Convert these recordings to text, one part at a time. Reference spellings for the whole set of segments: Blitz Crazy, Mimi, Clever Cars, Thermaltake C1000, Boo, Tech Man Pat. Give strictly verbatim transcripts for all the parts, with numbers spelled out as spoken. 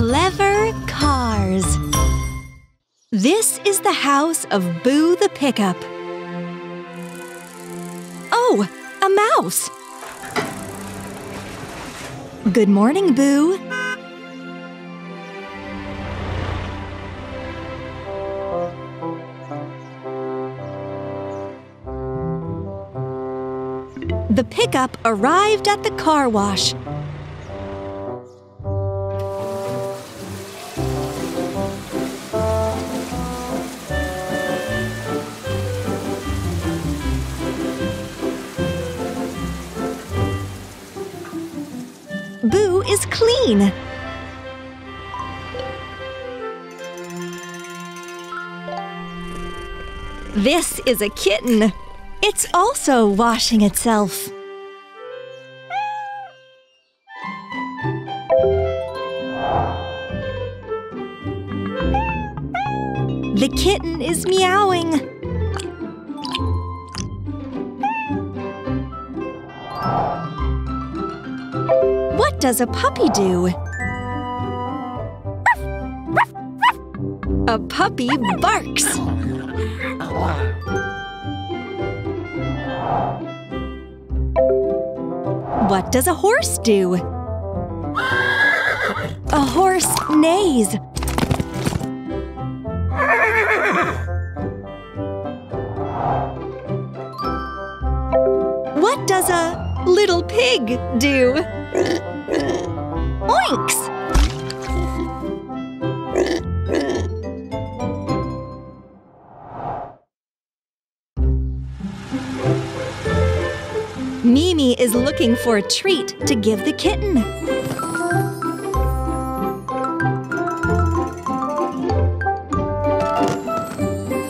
Clever Cars. This is the house of Boo the Pickup. Oh, a mouse! Good morning, Boo. The pickup arrived at the car wash. Boo is clean. This is a kitten. It's also washing itself. The kitten is meowing. What does a puppy do? A puppy barks. What does a horse do? A horse neighs. What does a little pig do? Oinks! Mimi is looking for a treat to give the kitten.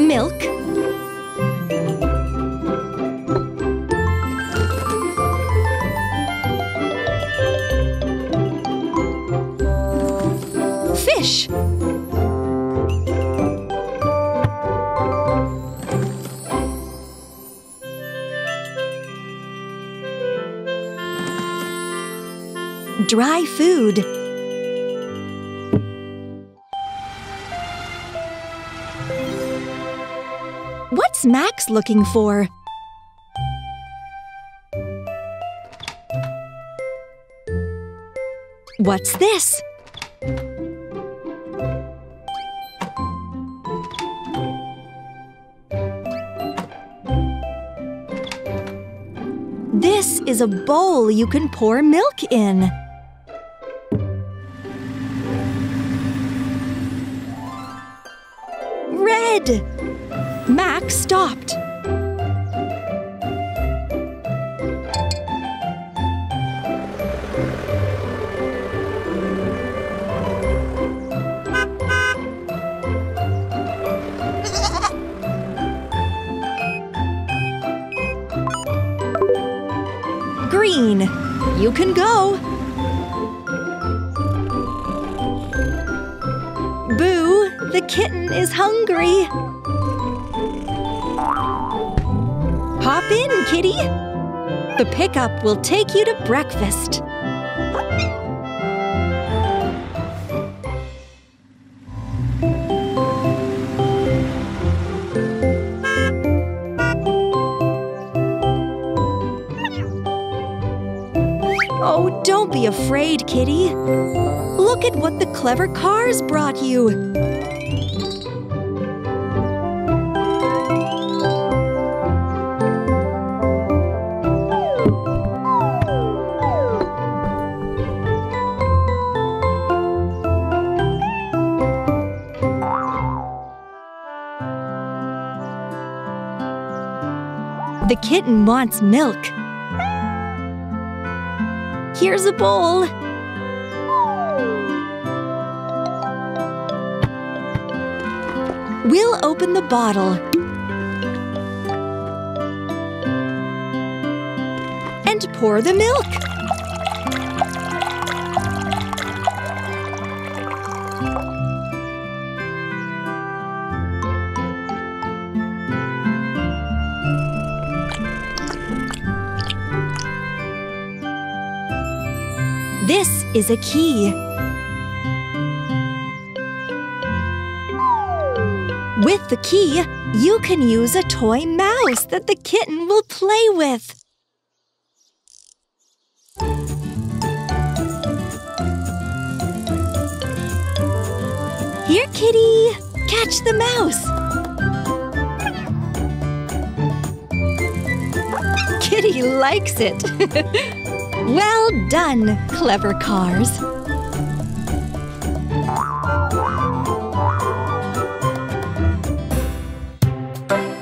Milk. Fish. Dry food. What's Max looking for? What's this? This is a bowl you can pour milk in. Max stopped. Green, you can go. Boo, the kitten is hungry. Hop in, kitty. The pickup will take you to breakfast. Oh, don't be afraid, kitty. Look at what the Clever Cars brought you. The kitten wants milk. Here's a bowl. We'll open the bottle. And pour the milk. This is a key. With the key, you can use a toy mouse that the kitten will play with. Here, kitty! Catch the mouse! Kitty likes it! Well done, Clever Cars! Bye.